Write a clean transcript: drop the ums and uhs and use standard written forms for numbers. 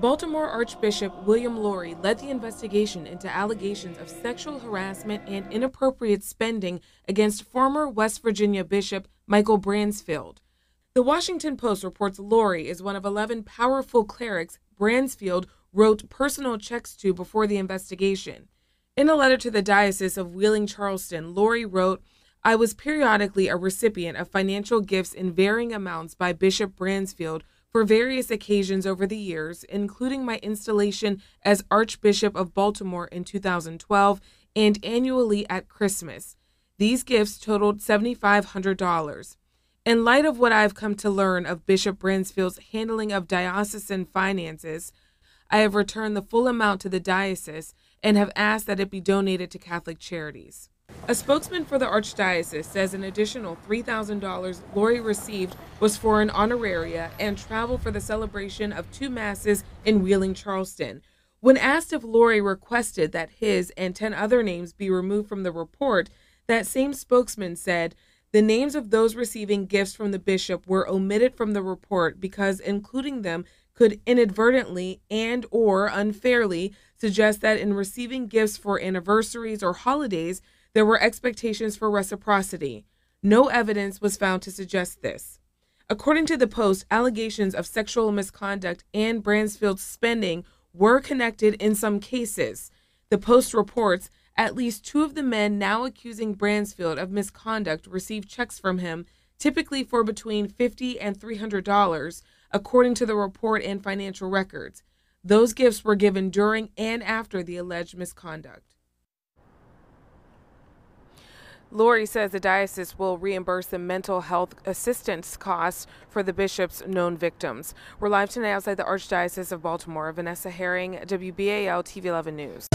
Baltimore Archbishop William Lori led the investigation into allegations of sexual harassment and inappropriate spending against former West Virginia Bishop Michael Bransfield. The Washington Post reports Lori is one of 11 powerful clerics Bransfield wrote personal checks to before the investigation. In a letter to the Diocese of Wheeling, Charleston, Lori wrote, "I was periodically a recipient of financial gifts in varying amounts by Bishop Bransfield for various occasions over the years, including my installation as Archbishop of Baltimore in 2012 and annually at Christmas. These gifts totaled $7,500. In light of what I've come to learn of Bishop Bransfield's handling of diocesan finances, I have returned the full amount to the diocese and have asked that it be donated to Catholic Charities." A spokesman for the Archdiocese says an additional $3,000 Lori received was for an honoraria and travel for the celebration of two masses in Wheeling, Charleston. When asked if Lori requested that his and 10 other names be removed from the report, that same spokesman said, "The names of those receiving gifts from the bishop were omitted from the report because including them could inadvertently and or unfairly suggest that in receiving gifts for anniversaries or holidays, there were expectations for reciprocity. No evidence was found to suggest this." According to the Post, allegations of sexual misconduct and Bransfield's spending were connected in some cases. The Post reports at least two of the men now accusing Bransfield of misconduct received checks from him, typically for between $50 and $300, according to the report and financial records. Those gifts were given during and after the alleged misconduct. Lori says the diocese will reimburse the mental health assistance costs for the bishop's known victims. We're live tonight outside the Archdiocese of Baltimore. Vanessa Herring, WBAL-TV 11 News.